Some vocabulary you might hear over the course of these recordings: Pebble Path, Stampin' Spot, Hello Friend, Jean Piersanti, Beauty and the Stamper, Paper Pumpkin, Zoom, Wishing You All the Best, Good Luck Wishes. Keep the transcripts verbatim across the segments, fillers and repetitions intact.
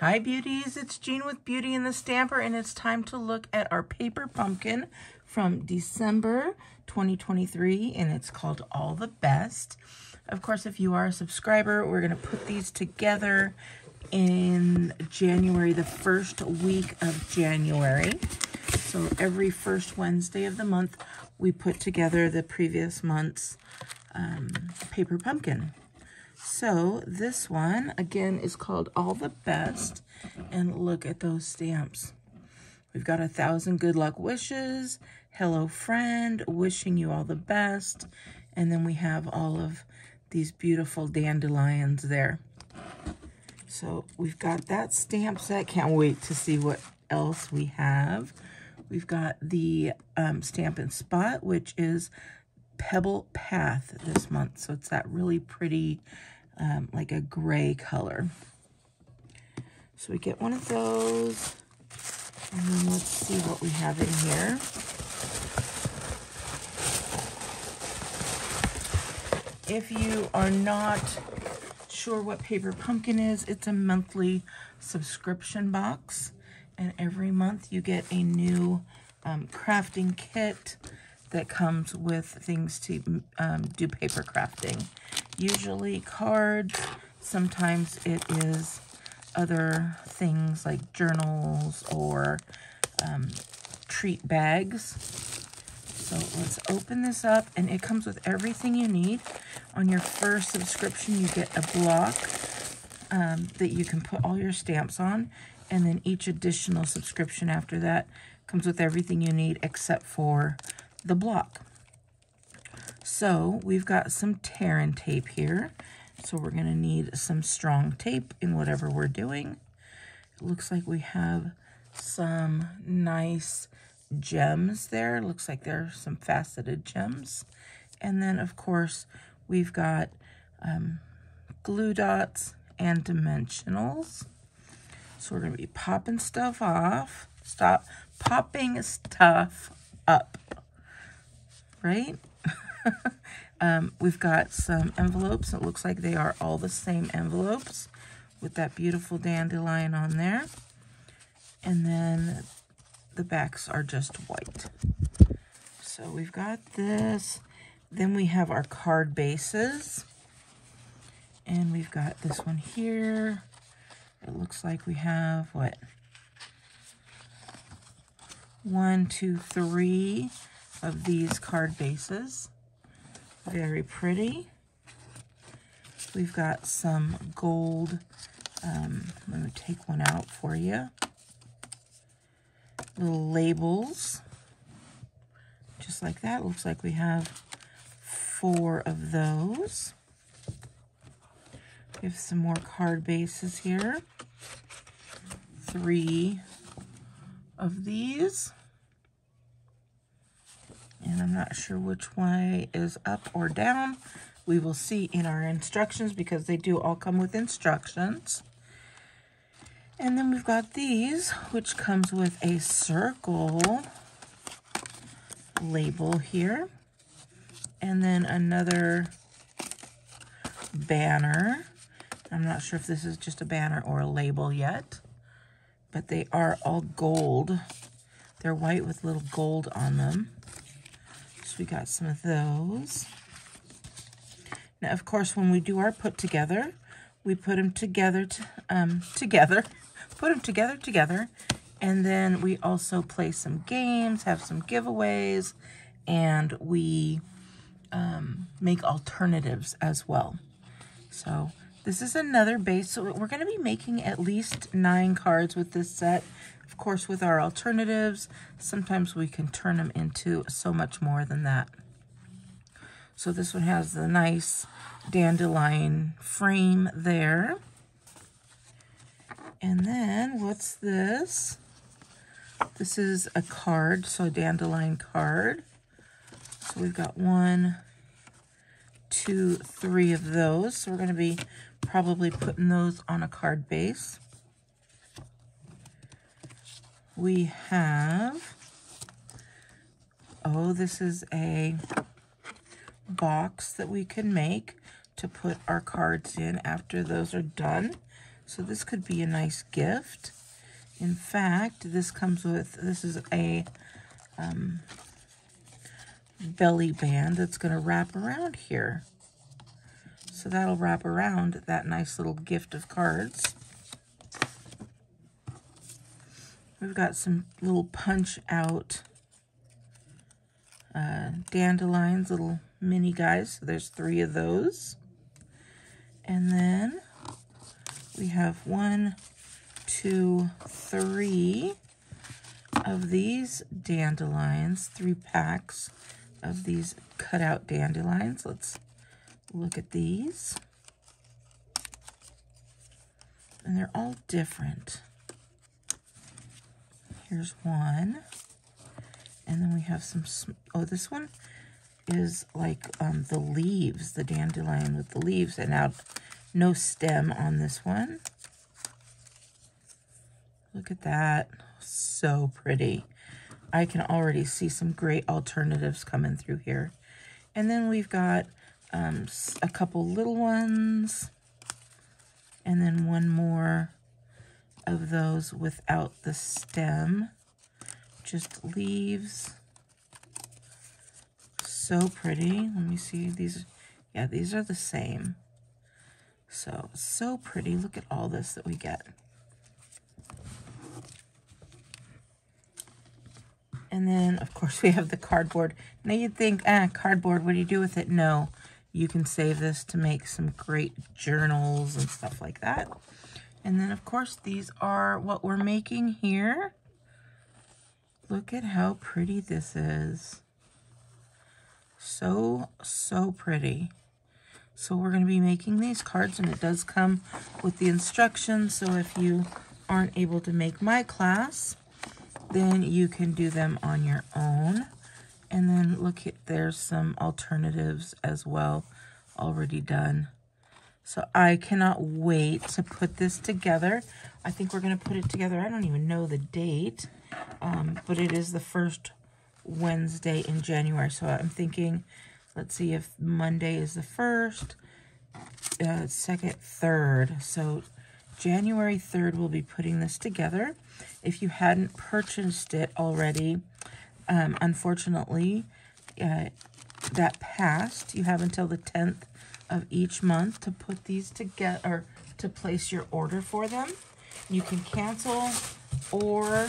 Hi beauties, it's Jean with Beauty and the Stamper, and it's time to look at our Paper Pumpkin from December twenty twenty-three, and it's called All the Best. Of course, if you are a subscriber, we're going to put these together in January, the first week of January. So every first Wednesday of the month, we put together the previous month's um, Paper Pumpkin. So this one, again, is called All the Best, and look at those stamps. We've got a thousand Good Luck Wishes, Hello Friend, Wishing You All the Best, and then we have all of these beautiful dandelions there. So we've got that stamp set. Can't wait to see what else we have. We've got the um, Stampin' Spot, which is Pebble Path this month. So it's that really pretty, um, like a gray color. So we get one of those, and then let's see what we have in here. If you are not sure what Paper Pumpkin is, it's a monthly subscription box, and every month you get a new um, crafting kit that comes with things to um, do paper crafting. Usually cards, sometimes it is other things like journals or um, treat bags. So let's open this up, and it comes with everything you need. On your first subscription, you get a block um, that you can put all your stamps on, and then each additional subscription after that comes with everything you need except for the block. So we've got some tear and tape here, so we're going to need some strong tape in whatever we're doing. It looks like we have some nice gems there. It looks like there's some faceted gems, and then of course we've got um, glue dots and dimensionals. So we're going to be popping stuff off stop popping stuff up right? um, we've got some envelopes. It looks like they are all the same envelopes with that beautiful dandelion on there. And then the backs are just white. So we've got this. Then we have our card bases. And we've got this one here. It looks like we have, what? One, two, three of these card bases. Very pretty. We've got some gold. Um, let me take one out for you. Little labels. Just like that. Looks like we have four of those. We have some more card bases here. Three of these. And I'm not sure which way is up or down. We will see in our instructions, because they do all come with instructions. And then we've got these, which comes with a circle label here. And then another banner. I'm not sure if this is just a banner or a label yet, but they are all gold. They're white with little gold on them. We got some of those. Now, of course, when we do our put together, we put them together, to, um, together, put them together, together, and then we also play some games, have some giveaways, and we um, make alternatives as well. So this is another base. So we're going to be making at least nine cards with this set. Of course, with our alternatives, sometimes we can turn them into so much more than that. So this one has the nice dandelion frame there. And then what's this? This is a card, so a dandelion card. So we've got one, two, three of those. So we're going to be probably putting those on a card base. We have, oh, this is a box that we can make to put our cards in after those are done. So this could be a nice gift. In fact, this comes with, this is a um, belly band that's going to wrap around here. So that'll wrap around that nice little gift of cards. We've got some little punch out uh, dandelions, little mini guys. So there's three of those. And then we have one, two, three of these dandelions, three packs of these cut out dandelions. Let's look at these. And they're all different. Here's one. And then we have some, oh, this one is like um, the leaves, the dandelion with the leaves, and now no stem on this one. Look at that, so pretty. I can already see some great alternatives coming through here. And then we've got um, a couple little ones, and then one more of those without the stem, just leaves. So pretty. Let me see these. Yeah, these are the same. So, so pretty. Look at all this that we get. And then, of course, we have the cardboard. Now you'd think, ah, cardboard, what do you do with it? No, you can save this to make some great journals and stuff like that. And then, of course, these are what we're making here. Look at how pretty this is. So, so pretty. So we're going to be making these cards, and it does come with the instructions. So if you aren't able to make my class, then you can do them on your own. And then look at, there's some alternatives as well already done. So I cannot wait to put this together. I think we're going to put it together. I don't even know the date, um, but it is the first Wednesday in January. So I'm thinking, let's see if Monday is the first, uh, second, third. So January third, we'll be putting this together. If you hadn't purchased it already, um, unfortunately, uh, that passed. You have until the tenth of each month to put these together, or to place your order for them. You can cancel or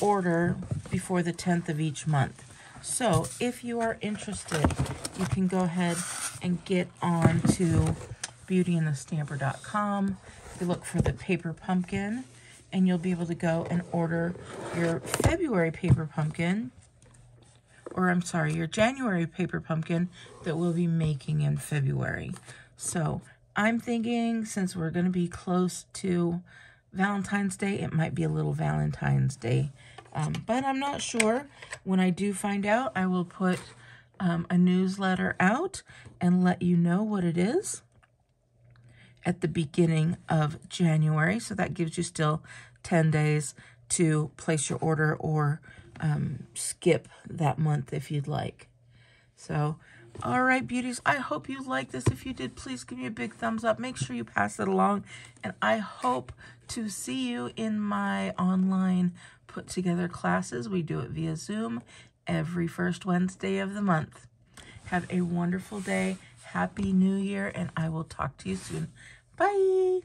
order before the tenth of each month. So if you are interested, you can go ahead and get on to beauty and the stamper dot com. You look for the Paper Pumpkin, and you'll be able to go and order your February Paper Pumpkin, or I'm sorry, your January Paper Pumpkin that we'll be making in February. So I'm thinking, since we're going to be close to Valentine's Day, it might be a little Valentine's Day, um, but I'm not sure. When I do find out, I will put um, a newsletter out and let you know what it is at the beginning of January. So that gives you still ten days to place your order, or um, skip that month if you'd like. So, all right, beauties, I hope you liked this. If you did, please give me a big thumbs up. Make sure you pass it along. And I hope to see you in my online put together classes. We do it via Zoom every first Wednesday of the month. Have a wonderful day. Happy New Year, and I will talk to you soon. Bye.